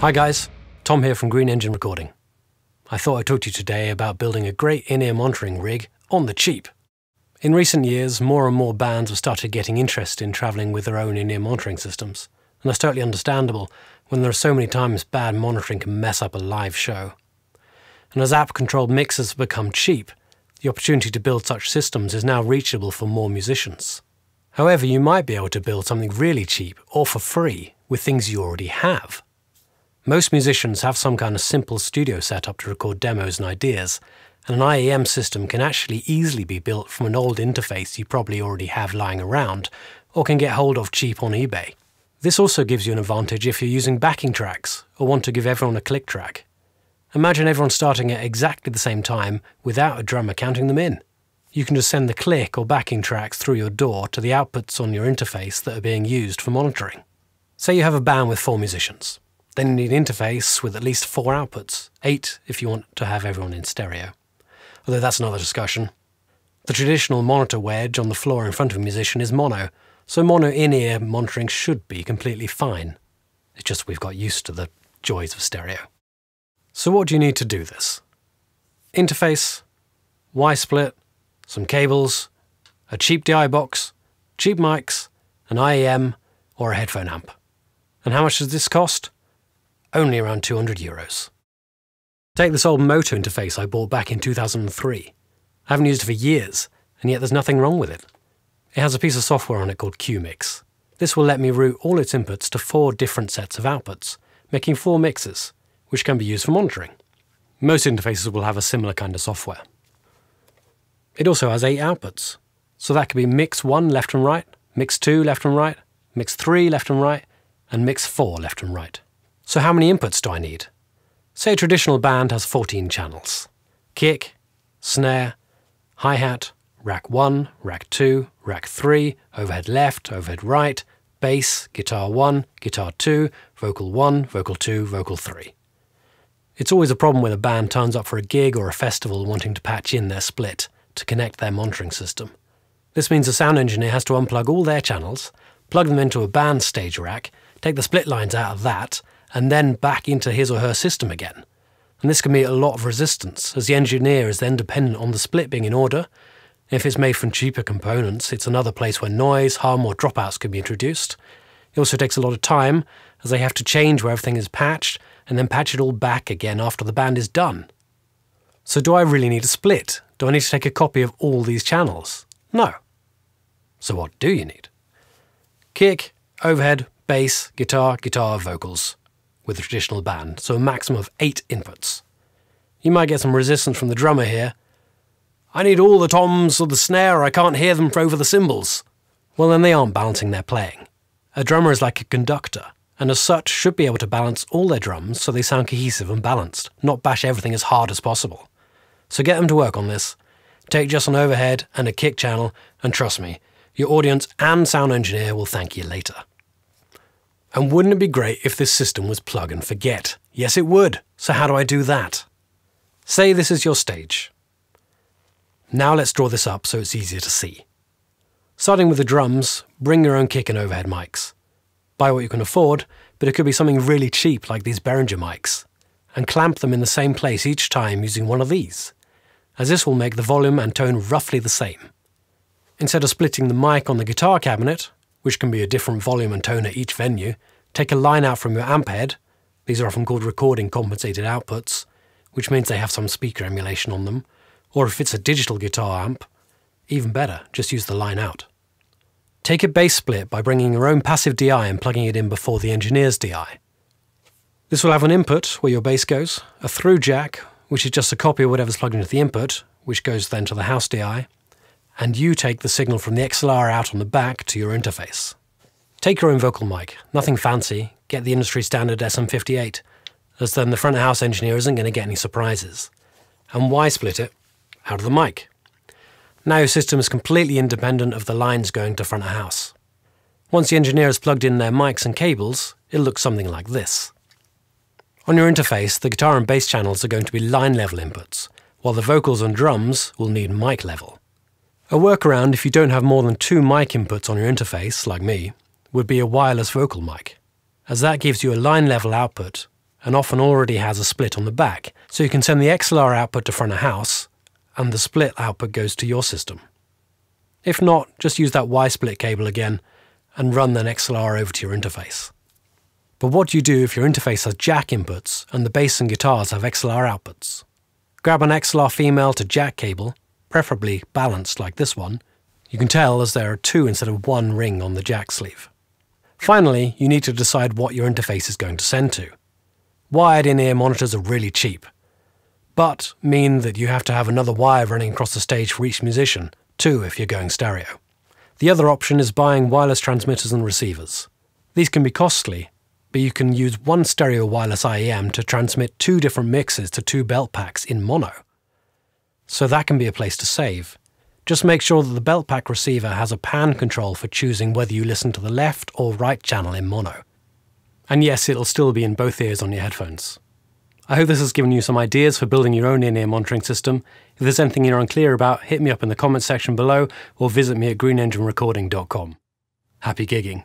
Hi guys, Tom here from Green Engine Recording. I thought I'd talk to you today about building a great in-ear monitoring rig on the cheap. In recent years, more and more bands have started getting interested in travelling with their own in-ear monitoring systems, and that's totally understandable when there are so many times bad monitoring can mess up a live show. And as app-controlled mixers have become cheap, the opportunity to build such systems is now reachable for more musicians. However, you might be able to build something really cheap or for free with things you already have. Most musicians have some kind of simple studio setup to record demos and ideas, and an IEM system can actually easily be built from an old interface you probably already have lying around, or can get hold of cheap on eBay. This also gives you an advantage if you're using backing tracks, or want to give everyone a click track. Imagine everyone starting at exactly the same time without a drummer counting them in. You can just send the click or backing tracks through your door to the outputs on your interface that are being used for monitoring. Say you have a band with 4 musicians. Then you need an interface with at least 4 outputs, 8 if you want to have everyone in stereo. Although that's another discussion. The traditional monitor wedge on the floor in front of a musician is mono, so mono in-ear monitoring should be completely fine. It's just we've got used to the joys of stereo. So what do you need to do this? Interface, Y-split, some cables, a cheap DI box, cheap mics, an IEM or a headphone amp. And how much does this cost? Only around €200. Take this old MOTU interface I bought back in 2003. I haven't used it for years, and yet there's nothing wrong with it. It has a piece of software on it called QMix. This will let me route all its inputs to 4 different sets of outputs, making 4 mixes, which can be used for monitoring. Most interfaces will have a similar kind of software. It also has 8 outputs, so that could be mix 1 left and right, mix 2 left and right, mix 3 left and right, and mix 4 left and right. So how many inputs do I need? Say a traditional band has 14 channels. Kick, snare, hi-hat, rack 1, rack 2, rack 3, overhead left, overhead right, bass, guitar 1, guitar 2, vocal 1, vocal 2, vocal 3. It's always a problem when a band turns up for a gig or a festival wanting to patch in their split to connect their monitoring system. This means a sound engineer has to unplug all their channels, plug them into a band stage rack, take the split lines out of that, and then back into his or her system again. And this can be a lot of resistance, as the engineer is then dependent on the split being in order. If it's made from cheaper components, it's another place where noise, harm or dropouts can be introduced. It also takes a lot of time, as they have to change where everything is patched, and then patch it all back again after the band is done. So do I really need a split? Do I need to take a copy of all these channels? No. So what do you need? Kick, overhead, bass, guitar, guitar, vocals. With a traditional band, so a maximum of 8 inputs. You might get some resistance from the drummer here. I need all the toms or the snare, or I can't hear them over the cymbals. Well, then they aren't balancing their playing. A drummer is like a conductor, and as such should be able to balance all their drums so they sound cohesive and balanced, not bash everything as hard as possible. So get them to work on this. Take just an overhead and a kick channel, and trust me, your audience and sound engineer will thank you later. And wouldn't it be great if this system was plug and forget? Yes, it would. So how do I do that? Say this is your stage. Now let's draw this up so it's easier to see. Starting with the drums, bring your own kick and overhead mics. Buy what you can afford, but it could be something really cheap like these Behringer mics, and clamp them in the same place each time using one of these, as this will make the volume and tone roughly the same. Instead of splitting the mic on the guitar cabinet, which can be a different volume and tone at each venue, take a line out from your amp head. These are often called recording compensated outputs, which means they have some speaker emulation on them, or if it's a digital guitar amp, even better, just use the line out. Take a bass split by bringing your own passive DI and plugging it in before the engineer's DI. This will have an input where your bass goes, a through jack, which is just a copy of whatever's plugged into the input, which goes then to the house DI, and you take the signal from the XLR out on the back to your interface. Take your own vocal mic, nothing fancy, get the industry standard SM58, as then the front of house engineer isn't going to get any surprises. And Y-split it out of the mic. Now your system is completely independent of the lines going to front of house. Once the engineer has plugged in their mics and cables, it'll look something like this. On your interface, the guitar and bass channels are going to be line level inputs, while the vocals and drums will need mic level. A workaround if you don't have more than 2 mic inputs on your interface, like me, would be a wireless vocal mic, as that gives you a line level output and often already has a split on the back, so you can send the XLR output to front of house and the split output goes to your system. If not, just use that Y-split cable again and run that XLR over to your interface. But what do you do if your interface has jack inputs and the bass and guitars have XLR outputs? Grab an XLR female to jack cable, preferably balanced like this one. You can tell as there are two instead of one ring on the jack sleeve. Finally, you need to decide what your interface is going to send to. Wired in-ear monitors are really cheap, but mean that you have to have another wire running across the stage for each musician, two if you're going stereo. The other option is buying wireless transmitters and receivers. These can be costly, but you can use one stereo wireless IEM to transmit two different mixes to two belt packs in mono. So that can be a place to save. Just make sure that the belt pack receiver has a pan control for choosing whether you listen to the left or right channel in mono. And yes, it'll still be in both ears on your headphones. I hope this has given you some ideas for building your own in-ear monitoring system. If there's anything you're unclear about, hit me up in the comments section below or visit me at greenenginerecording.com. Happy gigging.